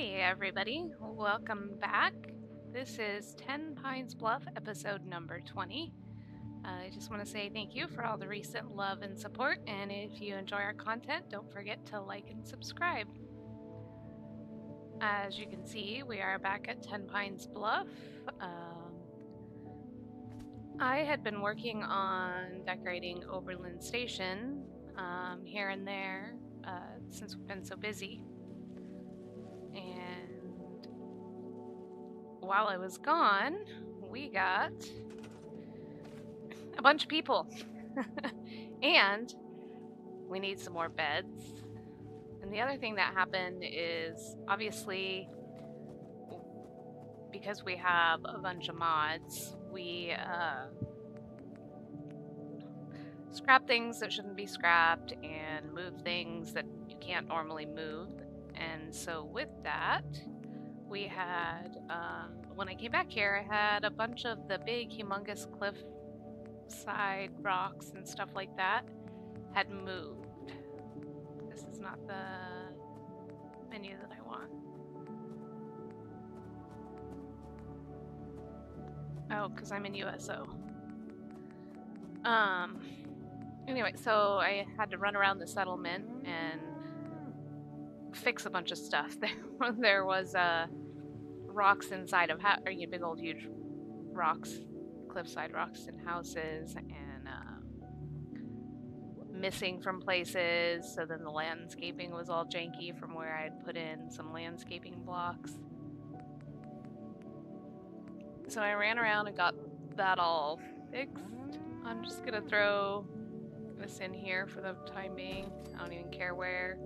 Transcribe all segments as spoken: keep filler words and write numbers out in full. Hey everybody, welcome back. This is Tenpines Bluff episode number twenty. Uh, I just want to say thank you for all the recent love and support, and if you enjoy our content, don't forget to like and subscribe. As you can see, we are back at Tenpines Bluff. Um, I had been working on decorating Oberlin Station um, here and there uh, since we've been so busy. And while I was gone, we got a bunch of people. And we need some more beds. And the other thing that happened is, obviously, because we have a bunch of mods, we uh, scrap things that shouldn't be scrapped and move things that you can't normally move. And so with that, we had, uh, when I came back here, I had a bunch of the big, humongous cliff side rocks and stuff like that had moved. This is not the menu that I want. Oh, because I'm in U S O. Um, anyway, so I had to run around the settlement and fix a bunch of stuff. There, there was uh, rocks inside of houses, you know, big old huge rocks, cliffside rocks in houses, and uh, missing from places. So then the landscaping was all janky from where I had put in some landscaping blocks. So I ran around and got that all fixed. I'm just gonna throw this in here for the time being. I don't even care where.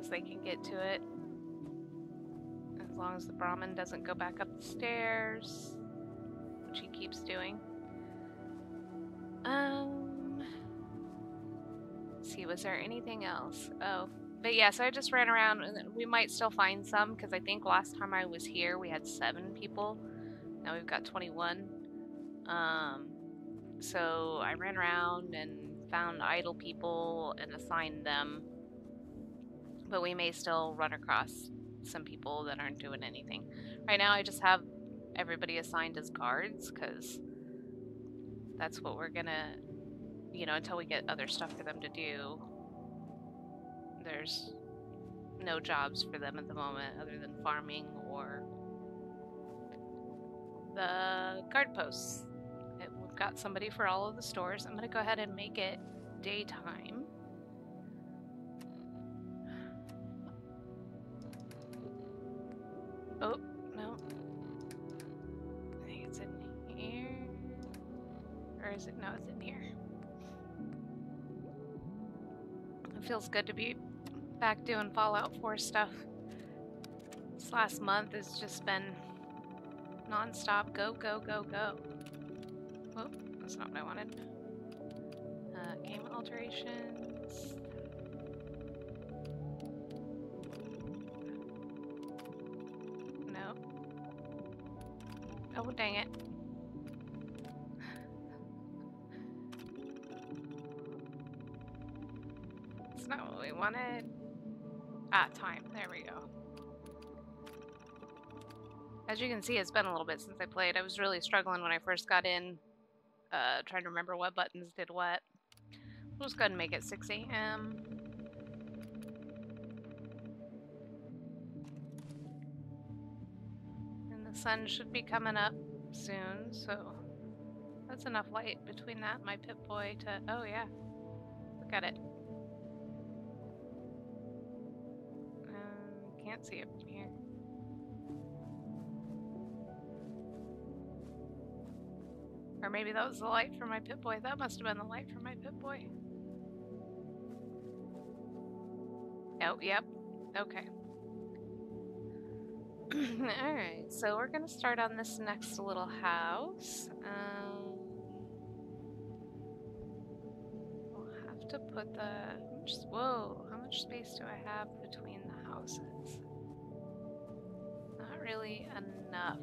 As they can get to it. As long as the Brahmin doesn't go back up the stairs, which he keeps doing. Um, let's see, was there anything else? Oh, but yeah, so I just ran around, and we might still find some, because I think last time I was here we had seven people. Now we've got twenty-one. Um, so I ran around and found idle people and assigned them. But we may still run across some people that aren't doing anything. Right now I just have everybody assigned as guards, because that's what we're gonna, you know, until we get other stuff for them to do. There's no jobs for them at the moment other than farming or the guard posts. It, we've got somebody for all of the stores. I'm gonna go ahead and make it daytime. Oh, no. I think it's in here. Or is it? No, it's in here. It feels good to be back doing Fallout four stuff. This last month has just been non-stop go, go, go, go. Oh, that's not what I wanted. Uh, game alterations. Oh, dang it. It's not what we wanted. Ah, time. There we go. As you can see, it's been a little bit since I played. I was really struggling when I first got in, uh, trying to remember what buttons did what. We'll just go ahead and make it six A M Sun should be coming up soon, so that's enough light between that and my Pip-Boy to, oh yeah, look at it. Um, can't see it from here. Or maybe that was the light for my Pip-Boy. That must have been the light for my Pip-Boy. Oh, yep, okay. Alright, so we're going to start on this next little house. Um, we'll have to put the... Just, whoa, how much space do I have between the houses? Not really enough.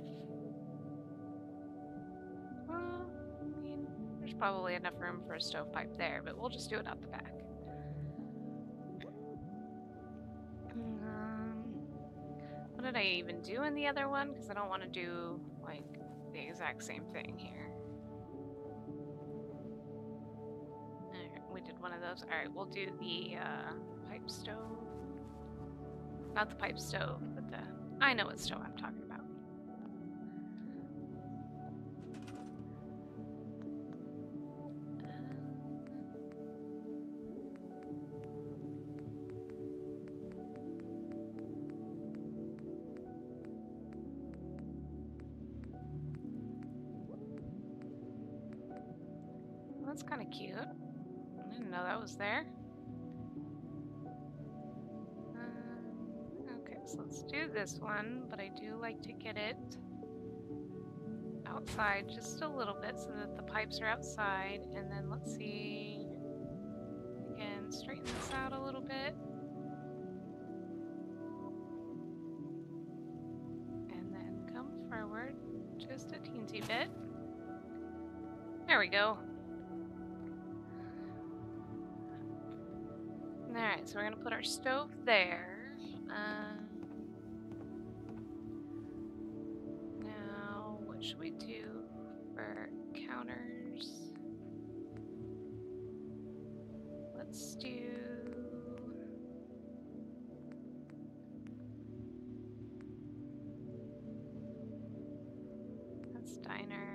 Well, I mean, there's probably enough room for a stovepipe there, but we'll just do it out the back. did I even do in the other one? Because I don't want to do, like, the exact same thing here. Alright, we did one of those. Alright, we'll do the, uh, pipe stove. Not the pipe stove, but the... I know what stove I'm talking about. That's kind of cute. I didn't know that was there. Uh, okay, so let's do this one, but I do like to get it outside just a little bit so that the pipes are outside. And then let's see, again, straighten this out a little bit. And then come forward just a teensy bit. There we go. Alright, so we're going to put our stove there. Um, now, what should we do for counters? Let's do... That's diner.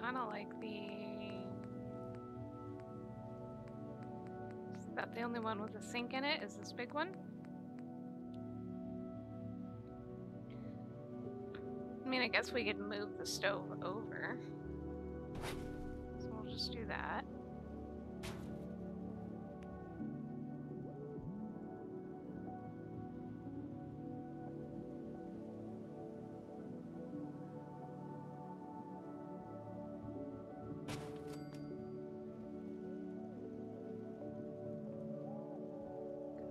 Kind of like the... Is that the only one with a sink in it? Is this big one? I mean, I guess we could move the stove over. So we'll just do that.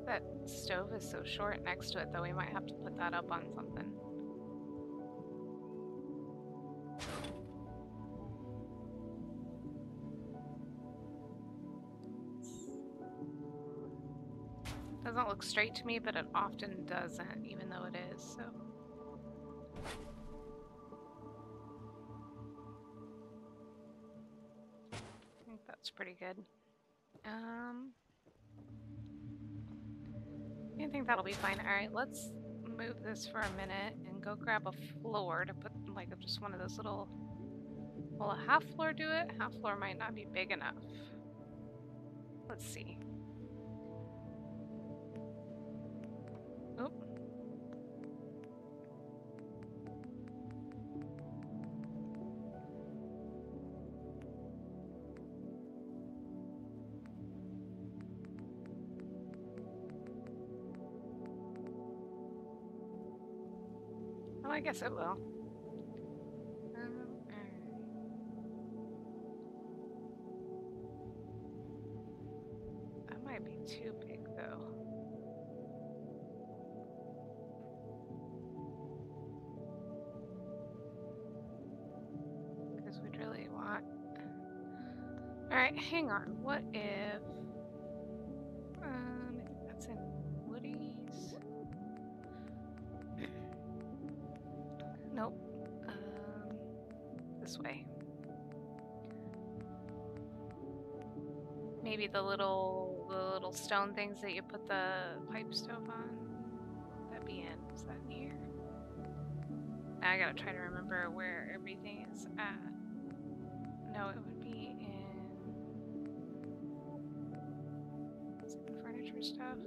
That stove is so short next to it, though. We might have to put that up on something. Doesn't look straight to me, but it often doesn't, even though it is, so... I think that's pretty good. Um... I think that'll be fine. Alright, let's move this for a minute and go grab a floor to put, like, just one of those little... Will a half floor do it? Half floor might not be big enough. Let's see. Oop. I guess it will. Um, that might be too big, though. Because we'd really want... Alright, hang on. What if... Um, that's in Woody's... Nope. Um, this way. Maybe the little the little stone things that you put the pipe stove on. That'd be in. Is that in here? Now I gotta try to remember where everything is at. No, it would be in. Is it the furniture stuff?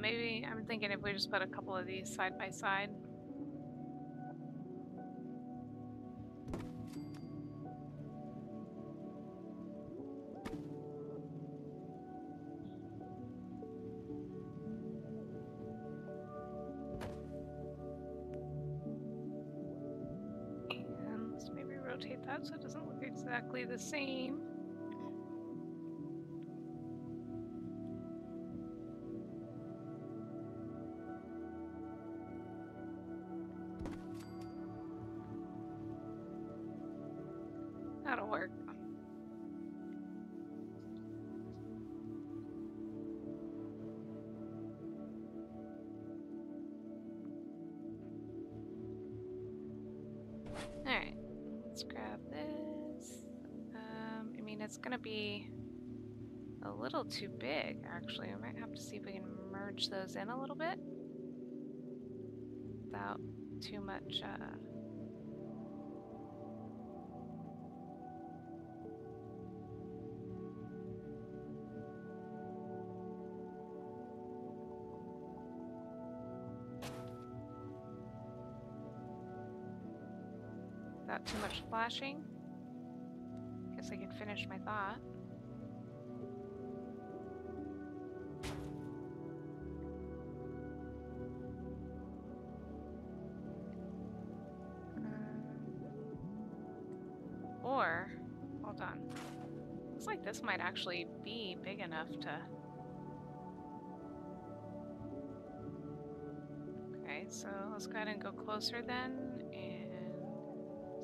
Maybe, I'm thinking if we just put a couple of these side by side. And let's maybe rotate that so it doesn't look exactly the same. That'll work. Alright, let's grab this. Um, I mean, it's gonna be a little too big, actually. I might have to see if we can merge those in a little bit without too much, uh... without too much flashing. Guess I can finish my thought. This might actually be big enough to... Okay, so let's go ahead and go closer then, and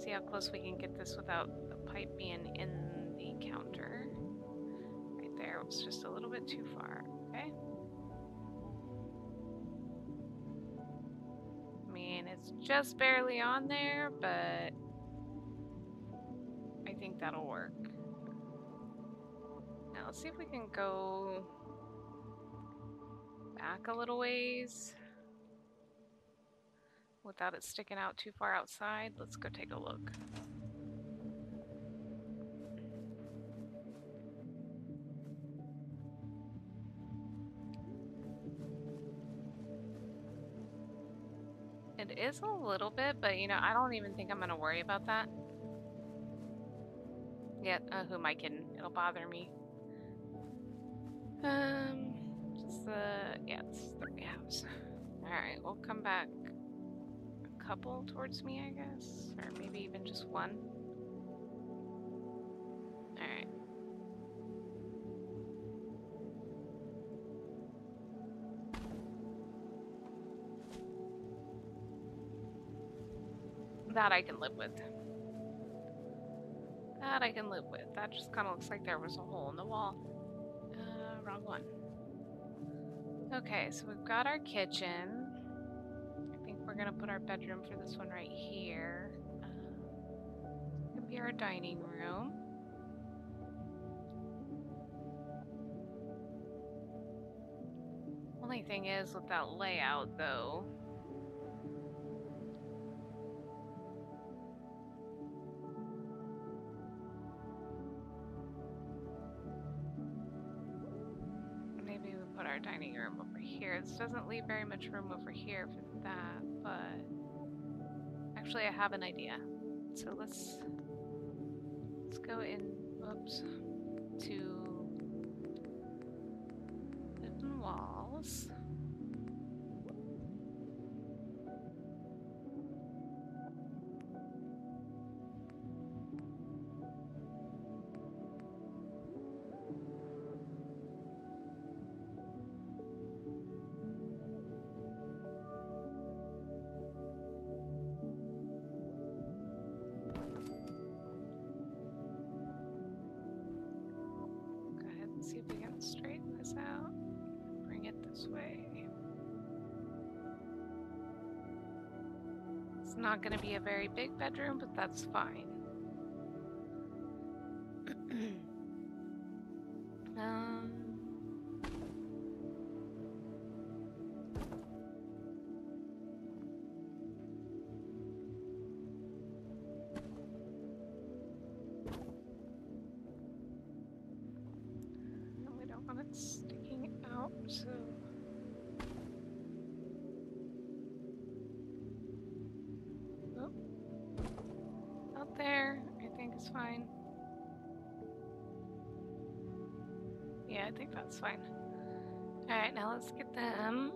see how close we can get this without the pipe being in the counter. Right there, it's just a little bit too far, okay? I mean, it's just barely on there, but I think that'll work. Let's see if we can go back a little ways without it sticking out too far outside. Let's go take a look. It is a little bit, but you know, I don't even think I'm going to worry about that. Yet, yeah, uh, who am I kidding? It'll bother me. Um, just the, yeah, it's three halves. Alright, we'll come back a couple towards me, I guess, or maybe even just one. Alright. That I can live with. That I can live with. That just kind of looks like there was a hole in the wall. Wrong one. Okay, so we've got our kitchen. I think we're gonna put our bedroom for this one right here. Uh, it's gonna be our dining room. Only thing is with that layout though, dining room over here. This doesn't leave very much room over here for that, but actually I have an idea. So let's let's go in, oops, to open walls. Not going to be a very big bedroom, but that's fine. um, we don't want it sticking out, so... fine. Yeah, I think that's fine. Alright, now let's get them.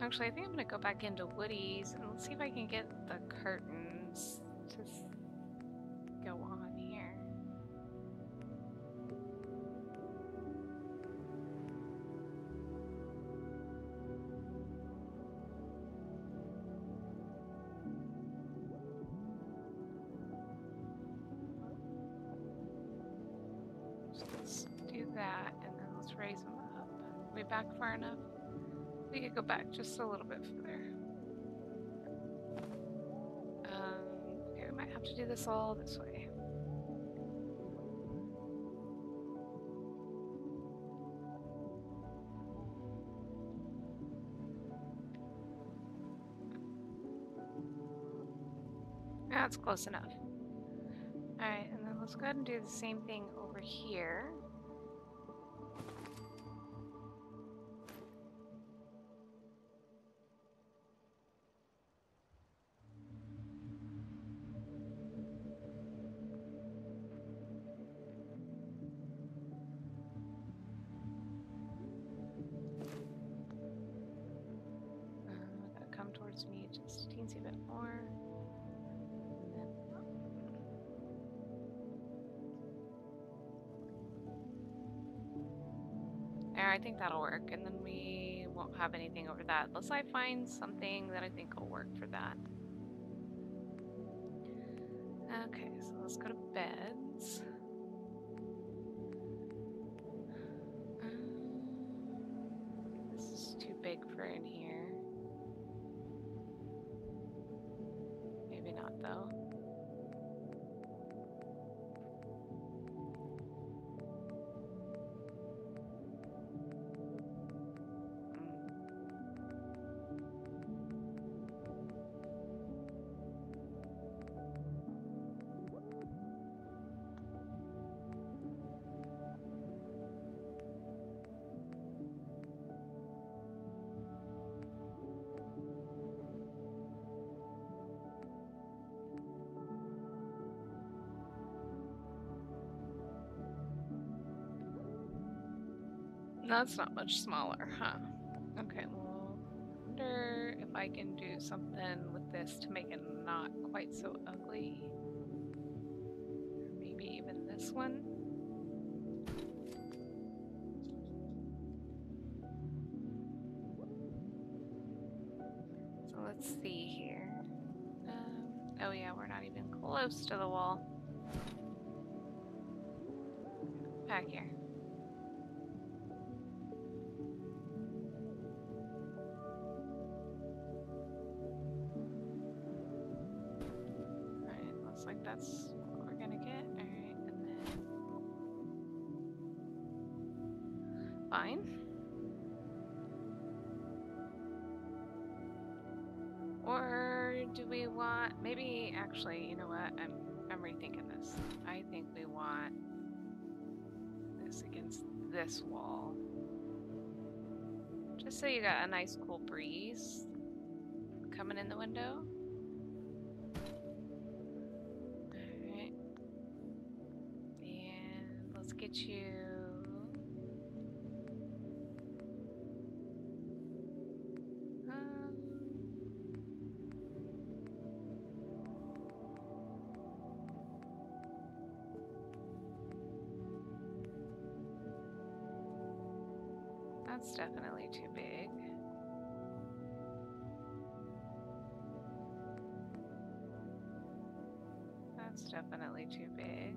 Actually, I think I'm going to go back into Woody's and let's see if I can get the curtains to go on here. raise them up. Are we back far enough? We could go back just a little bit further. Um, okay, we might have to do this all this way. That's close enough. Alright, and then let's go ahead and do the same thing over here. I think that'll work, and then we won't have anything over that unless I find something that I think will work for that. Okay, so let's go to beds. This is too big for in here. Maybe not though. That's not much smaller, huh? Okay, well, I wonder if I can do something with this to make it not quite so ugly. Maybe even this one. So let's see here. Um, oh yeah, we're not even close to the wall. Back here. Like that's what we're gonna get. Alright, and then fine. Or do we want maybe actually, you know what? I'm I'm rethinking this. I think we want this against this wall. Just so you got a nice cool breeze coming in the window. You um, that's definitely too big. That's definitely too big.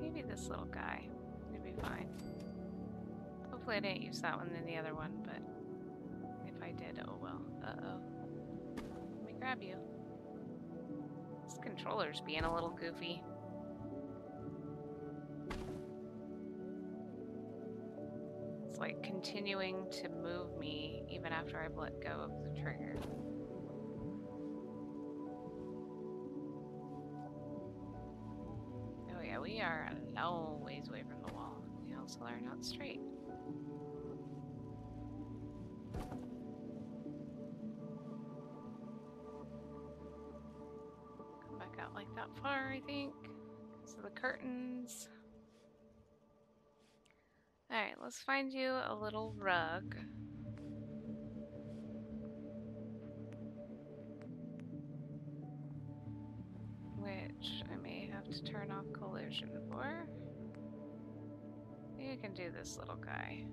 Maybe this little guy. It'll be fine. Hopefully I didn't use that one than the other one, but if I did, oh well. Uh-oh. Let me grab you. This controller's being a little goofy. It's like continuing to move me even after I've let go of the trigger. We are a long ways away from the wall. We also are not straight. Come back out like that far, I think. So the curtains. Alright, let's find you a little rug. Which I may have to turn off collision for. You can do this little guy.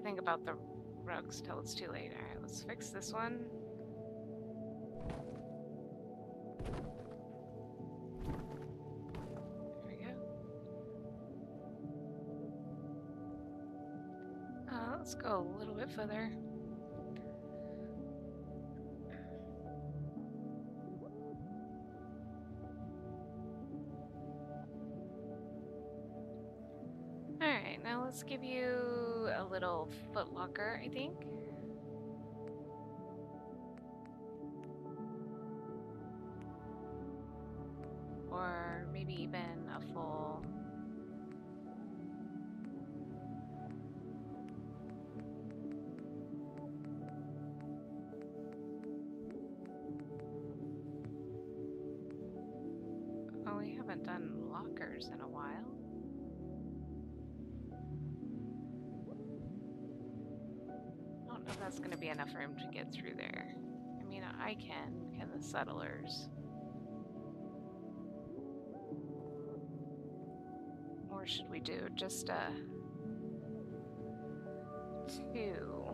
Never think about the rugs till it's too late. Alright, let's fix this one. There we go. Uh, let's go a little bit further. Let's give you a little foot locker, I think. Or maybe even a full... Oh, we haven't done lockers in a while. That's going to be enough room to get through there. I mean, I can. Can the settlers? Or should we do just a two?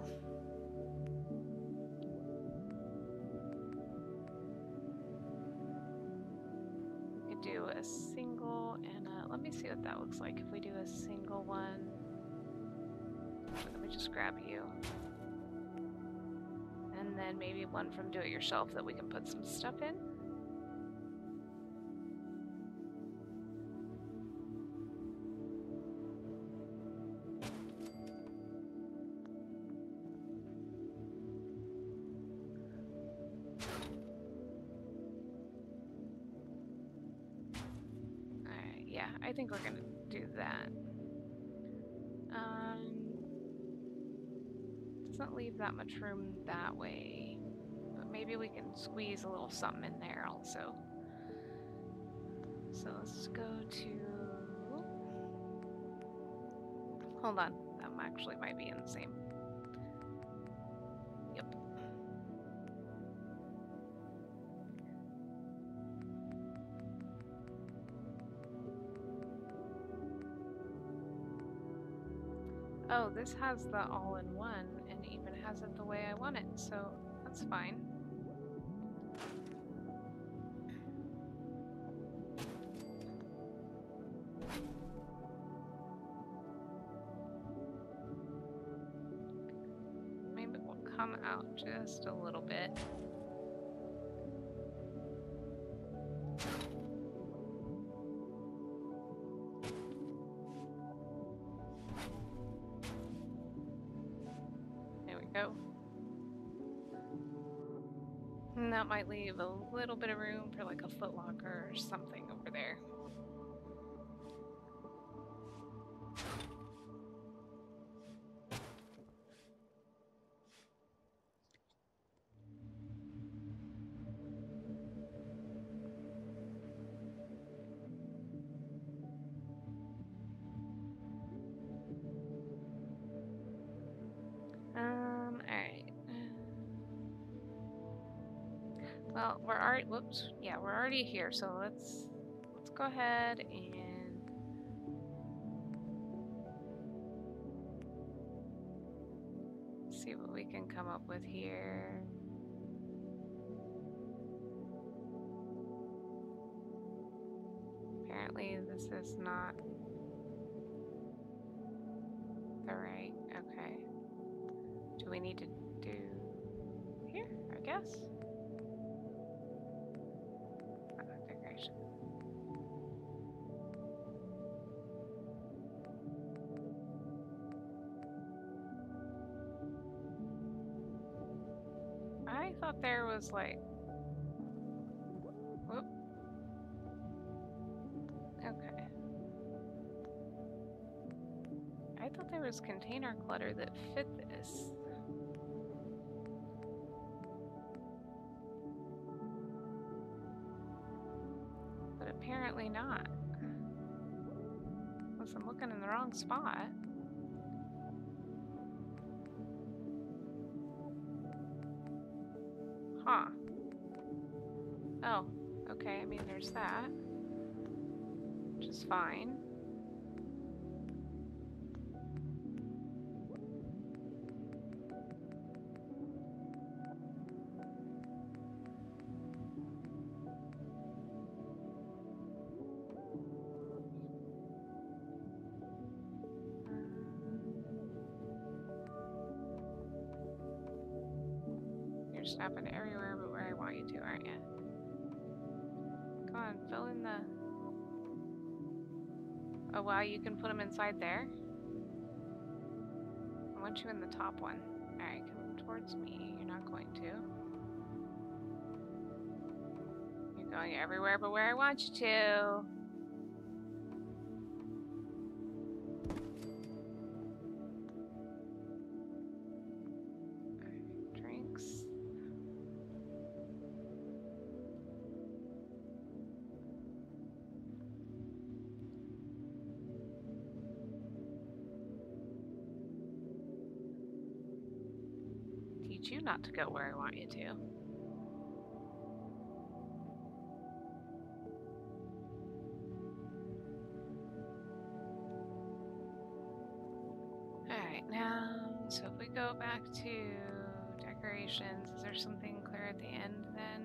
We could do a single and a, let me see what that looks like if we do a single one. Let me just grab you. And maybe one from do-it-yourself that we can put some stuff in. All right, yeah, I think we're gonna do that. Um, doesn't leave that much room that way. Maybe we can squeeze a little something in there also. So let's go to... Hold on, that actually might be in the same. Yep. Oh, this has the all-in-one and even has it the way I want it, so that's fine. Just a little bit. There we go. And that might leave a little bit of room for like a foot locker or something over there. Well, we're already, whoops, yeah, we're already here, so let's, let's go ahead and, see what we can come up with here. Apparently this is not the right, okay. Do we need to do here, I guess? I thought there was like, whoop. Okay. I thought there was container clutter that fit this. Apparently not. Unless I'm looking in the wrong spot. Huh. Oh, okay, I mean there's that. Which is fine. just happen everywhere but where I want you to, aren't you? Come on, fill in the... Oh wow, you can put them inside there? I want you in the top one. Alright, come towards me. You're not going to. You're going everywhere but where I want you to. You not to go where I want you to. Alright, now, so if we go back to decorations, is there something clear at the end then?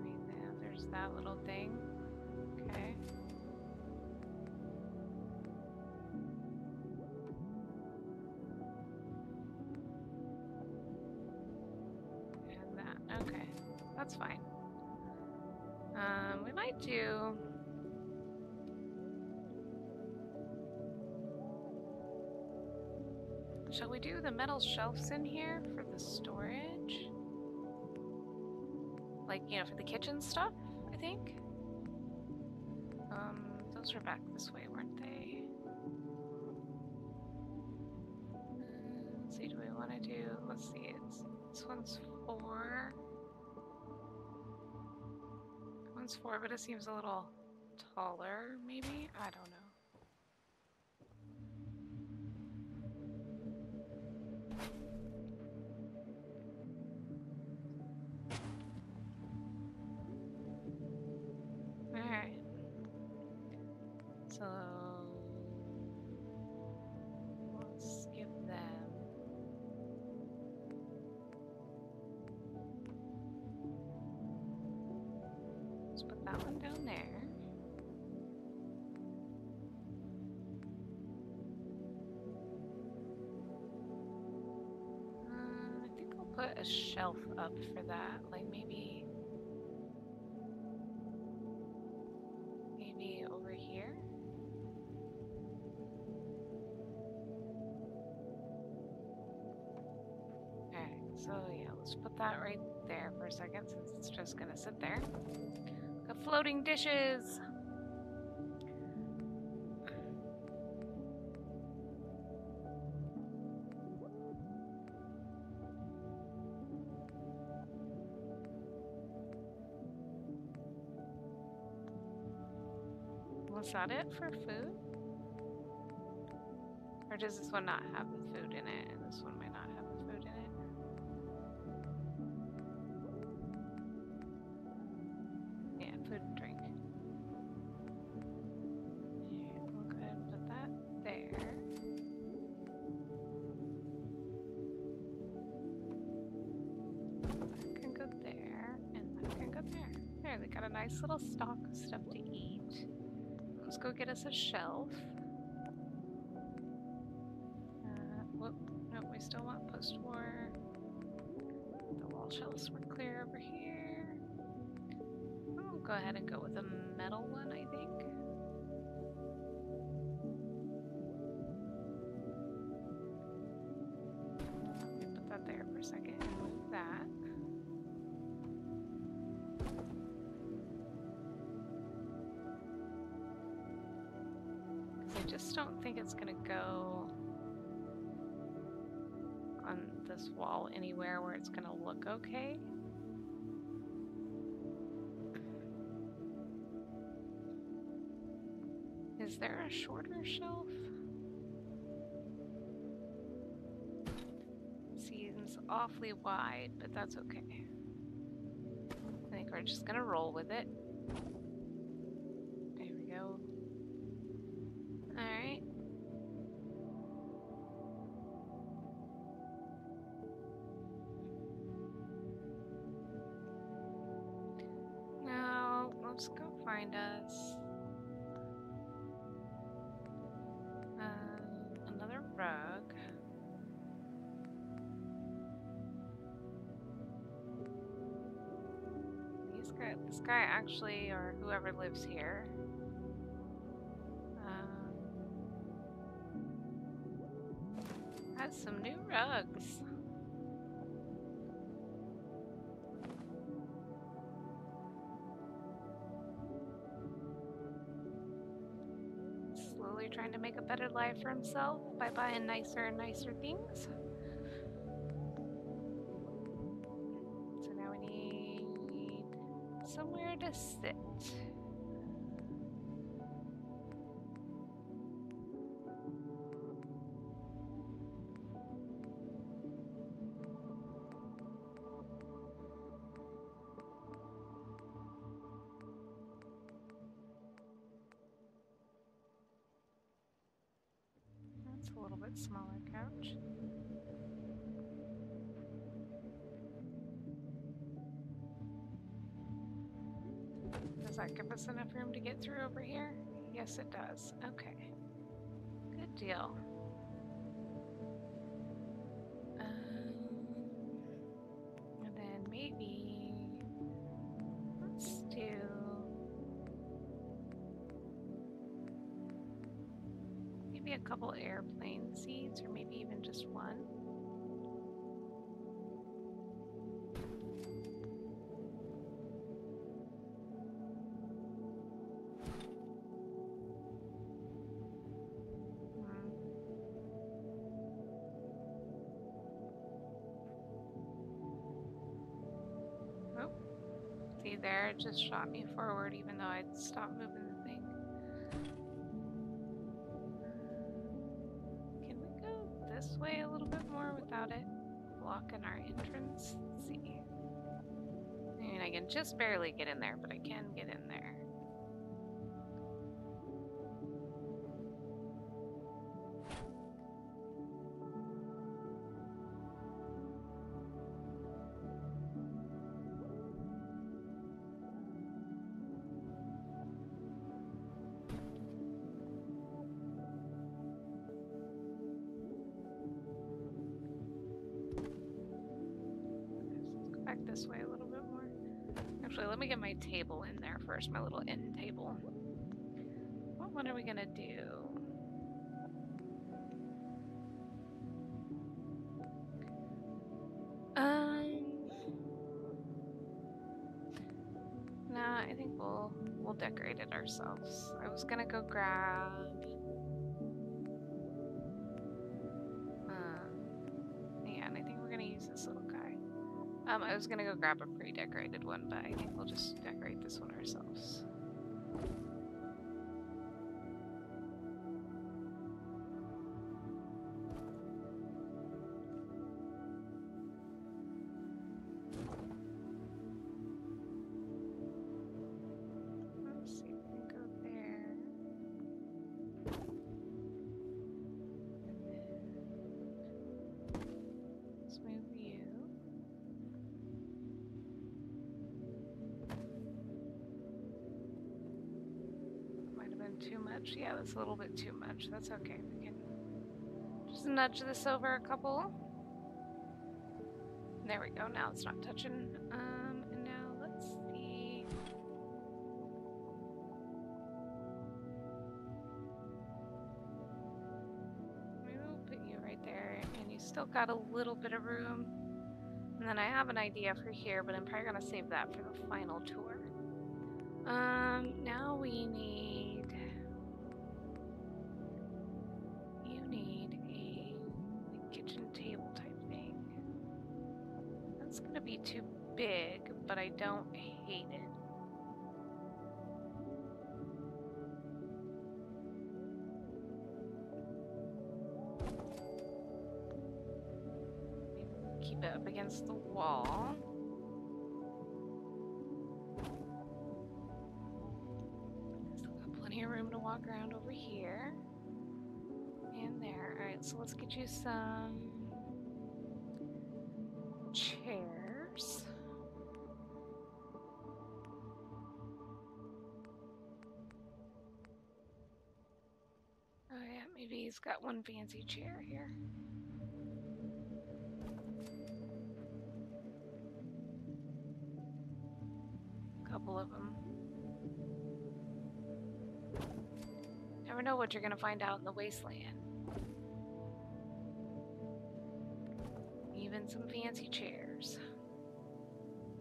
I mean, there's that little thing. Okay. That's fine. Um, we might do... Shall we do the metal shelves in here for the storage? Like, you know, for the kitchen stuff, I think? Um, those were back this way, weren't they? Uh, let's see, do we want to do... Let's see, it's, this one's four... Four, but it seems a little taller, maybe? I don't know. Alright. So let's give them put that one down there. Uh, I think I'll put a shelf up for that. Like maybe, maybe over here. Alright, so yeah, let's put that right there for a second since it's just gonna sit there. Floating dishes. Was that it for food? Or does this one not have the food in it? And this one might not have the food in it. Nice little stock of stuff to eat. Let's go get us a shelf. Uh, whoop, nope, we still want post-war. The wall shelves were clear over here. I'll go ahead and go with a metal one, I think. Don't think it's gonna go on this wall anywhere where it's gonna look okay. Is there a shorter shelf? Seems awfully wide, but that's okay. I think we're just gonna roll with it. Let's go find us Okay, this guy actually, or whoever lives here. Um, has some new rugs. Slowly trying to make a better life for himself by buying nicer and nicer things. Somewhere to sit. That's a little bit smaller couch. Does that give us enough room to get through over here? Yes, it does. Okay. Good deal. Um, and then maybe let's do maybe a couple airplane seats, or maybe even just one. There, it just shot me forward even though I'd stopped moving the thing. Can we go this way a little bit more without it blocking our entrance? Let's see. I mean, I can just barely get in there, but I can get in there. This way a little bit more. Actually, let me get my table in there first, my little end table. What one are we gonna do? Um Nah, I think we'll we'll decorate it ourselves. I was gonna go grab um and I think we're gonna use this little guy. Um, I was gonna go grab a pre-decorated one, but I think we'll just decorate this one ourselves. Too much. Yeah, that's a little bit too much. That's okay. We can just nudge this over a couple. There we go. Now it's not touching. Um, and now let's see. Maybe we'll put you right there, and you still got a little bit of room. And then I have an idea for here, but I'm probably gonna save that for the final tour. Um, now we need. Be too big, but I don't hate it. Keep it up against the wall. Still got plenty of room to walk around over here and there. All right, so let's get you some chairs. Oh yeah, maybe he's got one fancy chair here. couple of them. Never know what you're gonna find out in the wasteland. Even some fancy chairs.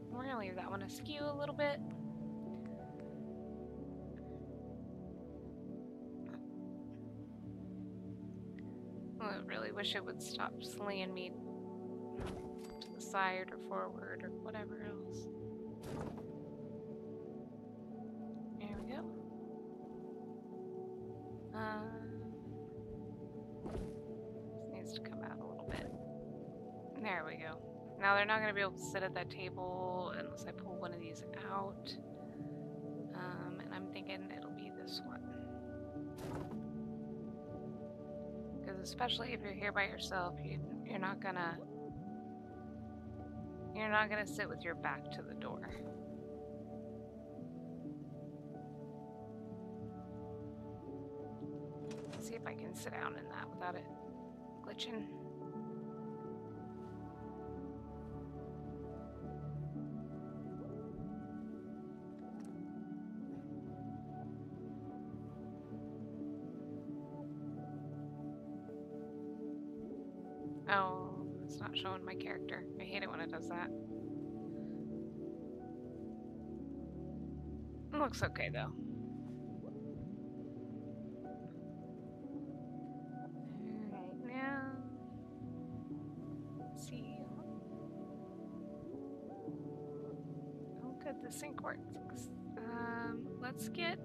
We're gonna leave that one askew a little bit. I really wish it would stop slaying me to the side or forward or whatever else. There we go. Uh, this needs to come out a little bit. There we go. Now they're not going to be able to sit at that table unless I pull one of these out. Um, and I'm thinking it'll be this one. Because especially if you're here by yourself, you, you're not gonna you're not gonna sit with your back to the door. Let's see if I can sit down in that without it glitching. Oh, it's not showing my character. I hate it when it does that. It looks okay, though. Alright, now... Let's see... Oh good, the sink works. Um, let's get...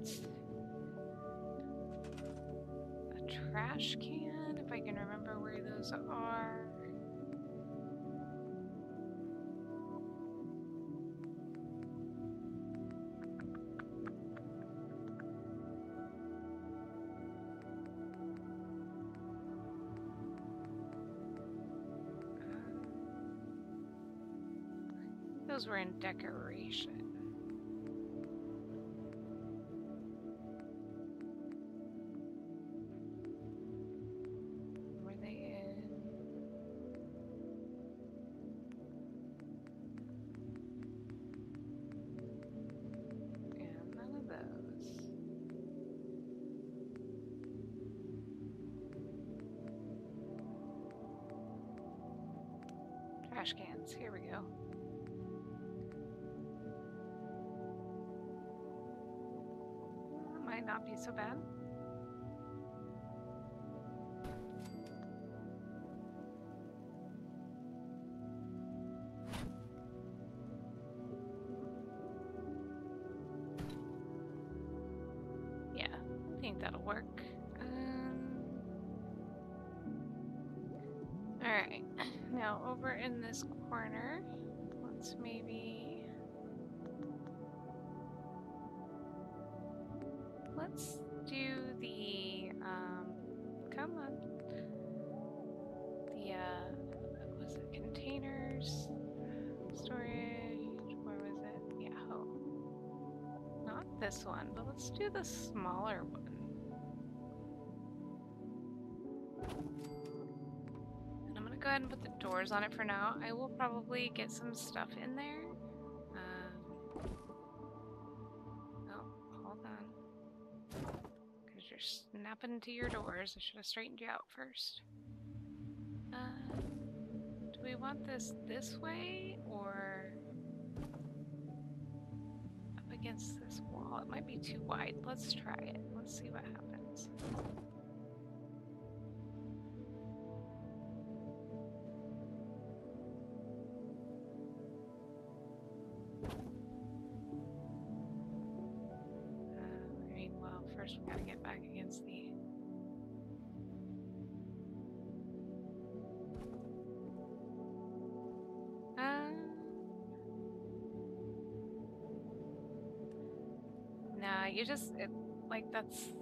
a trash can. If I can remember where those are. Those were in decoration. Cans. Here we go. That might not be so bad. Yeah, I think that'll work. Now over in this corner, let's maybe, let's do the, um, come on, the, uh, what was it, containers, storage, where was it, yeah, oh, not this one, but let's do the smaller one. And put the doors on it for now. I will probably get some stuff in there. Um, oh, hold on. Because you're snapping to your doors. I should have straightened you out first. Uh, do we want this this way or up against this wall? It might be too wide. Let's try it. Let's see what happens. First, we gotta get back against the. Uh, nah, you just. It, like, that's.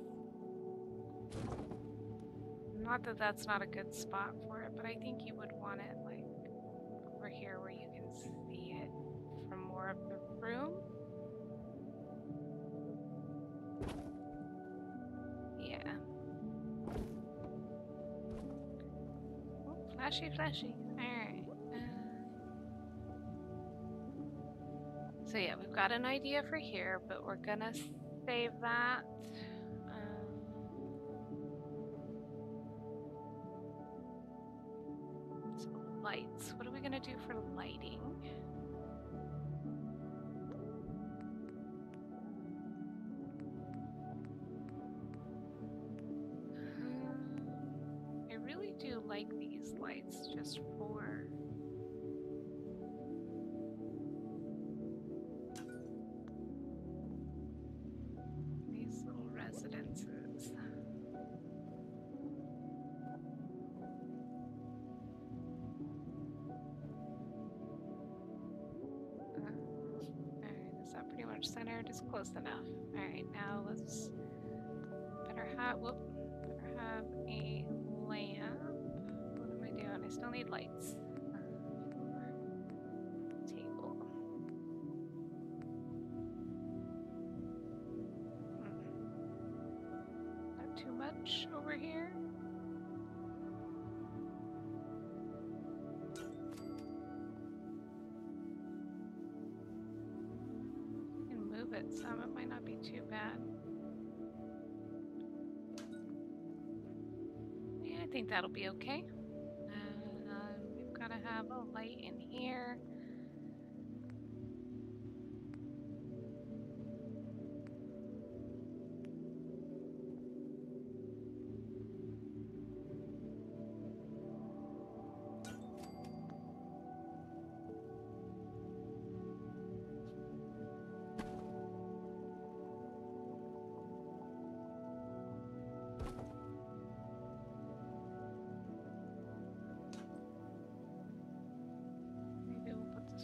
Not that that's not a good spot for it, but I think you would want it, like, over here where you can see it from more of the room. Flashy, flashy. Alright. Uh, So yeah, we've got an idea for here, but we're gonna save that. Um, so lights. What are we gonna do for lighting? I really do like these lights just for centered is close enough. All right, now let's better have whoop, better have a lamp. What am I doing? I still need lights. Table. Hmm. Not too much over here. Some, it might not be too bad. Yeah, I think that'll be okay. Uh, we've got to have a light in here.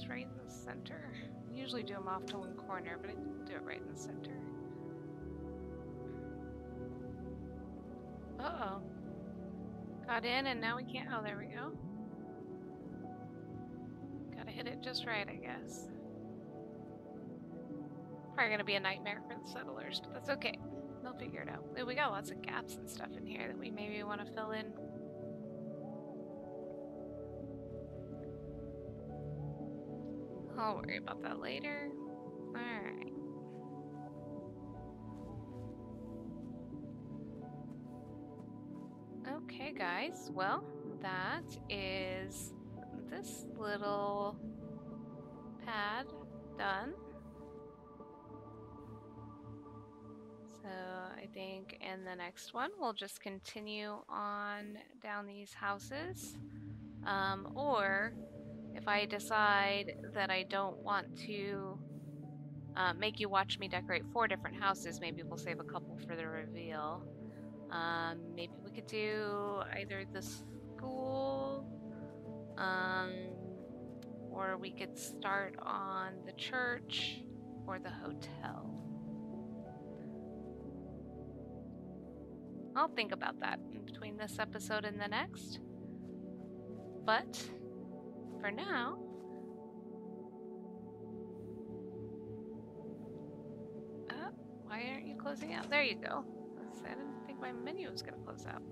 Right in the center. I usually do them off to one corner, but I do it right in the center. Uh-oh. Got in and now we can't. Oh, there we go. Gotta hit it just right, I guess. Probably gonna be a nightmare for the settlers, but that's okay. They'll figure it out. We got lots of gaps and stuff in here that we maybe want to fill in. I'll worry about that later. Alright. Okay, guys. Well, that is this little pad done. So I think in the next one, we'll just continue on down these houses. Um, or... if I decide that I don't want to uh, make you watch me decorate four different houses, maybe we'll save a couple for the reveal. Um, maybe we could do either the school, um, or we could start on the church or the hotel. I'll think about that in between this episode and the next. But... for now, uh, why aren't you closing out? There you go. I didn't think my menu was going to close out.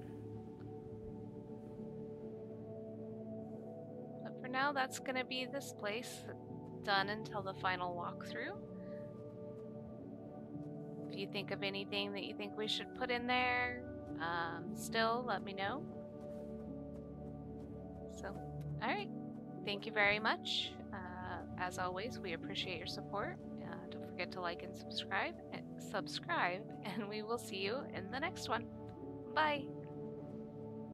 But for now, that's going to be this place done until the final walkthrough. If you think of anything that you think we should put in there, um, still let me know. So, all right. Thank you very much. Uh, as always, we appreciate your support. Uh, don't forget to like and subscribe, and subscribe, and we will see you in the next one. Bye.